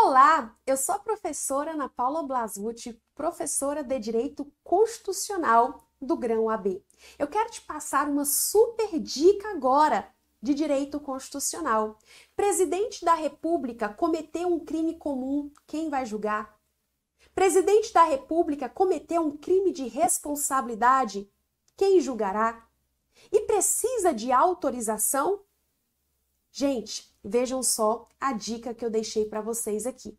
Olá, eu sou a professora Ana Paula Blazute, professora de Direito Constitucional do Gran OAB. Eu quero te passar uma super dica agora de Direito Constitucional. Presidente da República cometeu um crime comum, quem vai julgar? Presidente da República cometeu um crime de responsabilidade, quem julgará? E precisa de autorização? Gente, vejam só a dica que eu deixei para vocês aqui.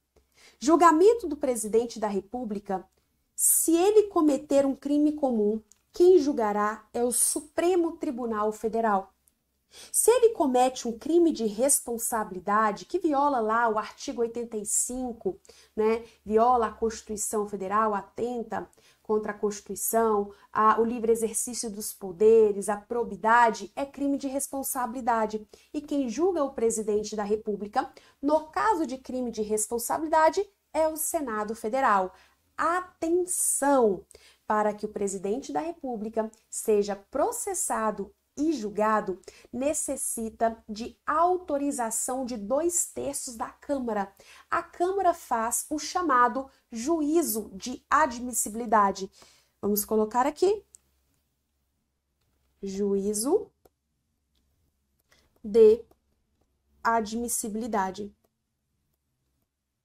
Julgamento do presidente da República, se ele cometer um crime comum, quem julgará é o Supremo Tribunal Federal. Se ele comete um crime de responsabilidade, que viola lá o artigo 85, né, viola a Constituição Federal, atenta contra a Constituição, o livre exercício dos poderes, a probidade, é crime de responsabilidade. E quem julga o presidente da República, no caso de crime de responsabilidade, é o Senado Federal. Atenção! Para que o presidente da República seja processado e julgado, necessita de autorização de 2/3 da Câmara. A Câmara faz o chamado juízo de admissibilidade. Vamos colocar aqui. Juízo de admissibilidade.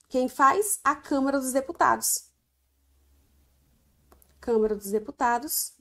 Quem faz? A Câmara dos Deputados. Câmara dos Deputados,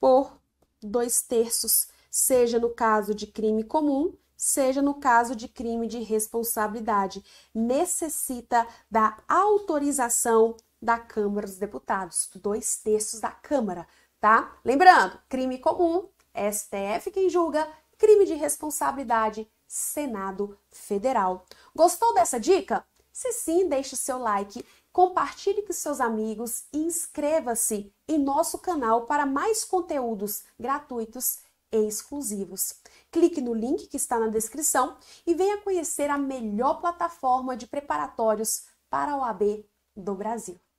por 2/3, seja no caso de crime comum, seja no caso de crime de responsabilidade. Necessita da autorização da Câmara dos Deputados, 2/3 da Câmara, tá? Lembrando, crime comum, STF quem julga, crime de responsabilidade, Senado Federal. Gostou dessa dica? Se sim, deixe o seu like, compartilhe com seus amigos e inscreva-se em nosso canal para mais conteúdos gratuitos e exclusivos. Clique no link que está na descrição e venha conhecer a melhor plataforma de preparatórios para a OAB do Brasil.